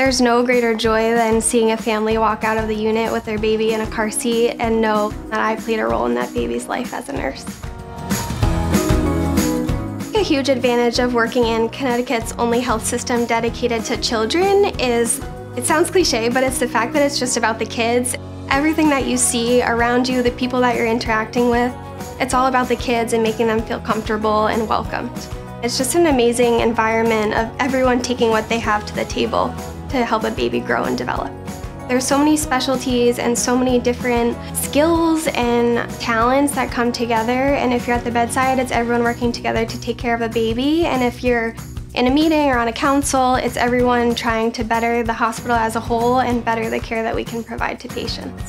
There's no greater joy than seeing a family walk out of the unit with their baby in a car seat and know that I played a role in that baby's life as a nurse. A huge advantage of working in Connecticut's only health system dedicated to children is, it sounds cliche, but it's the fact that it's just about the kids. Everything that you see around you, the people that you're interacting with, it's all about the kids and making them feel comfortable and welcomed. It's just an amazing environment of everyone taking what they have to the table to help a baby grow and develop. There's so many specialties and so many different skills and talents that come together, and if you're at the bedside, it's everyone working together to take care of a baby, and if you're in a meeting or on a council, it's everyone trying to better the hospital as a whole and better the care that we can provide to patients.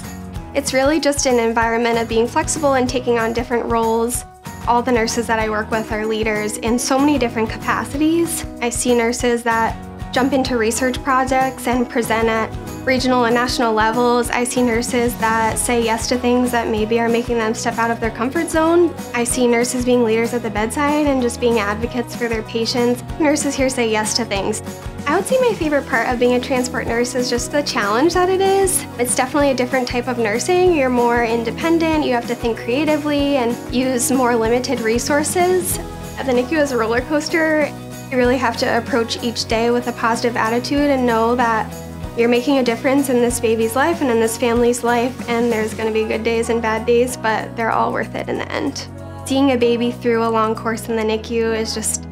It's really just an environment of being flexible and taking on different roles. All the nurses that I work with are leaders in so many different capacities. I see nurses that jump into research projects and present at regional and national levels. I see nurses that say yes to things that maybe are making them step out of their comfort zone. I see nurses being leaders at the bedside and just being advocates for their patients. Nurses here say yes to things. I would say my favorite part of being a transport nurse is just the challenge that it is. It's definitely a different type of nursing. You're more independent, you have to think creatively and use more limited resources. The NICU is a roller coaster. You really have to approach each day with a positive attitude and know that you're making a difference in this baby's life and in this family's life, and there's going to be good days and bad days, but they're all worth it in the end. Seeing a baby through a long course in the NICU is just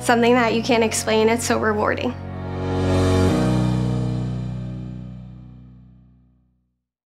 something that you can't explain. It's so rewarding.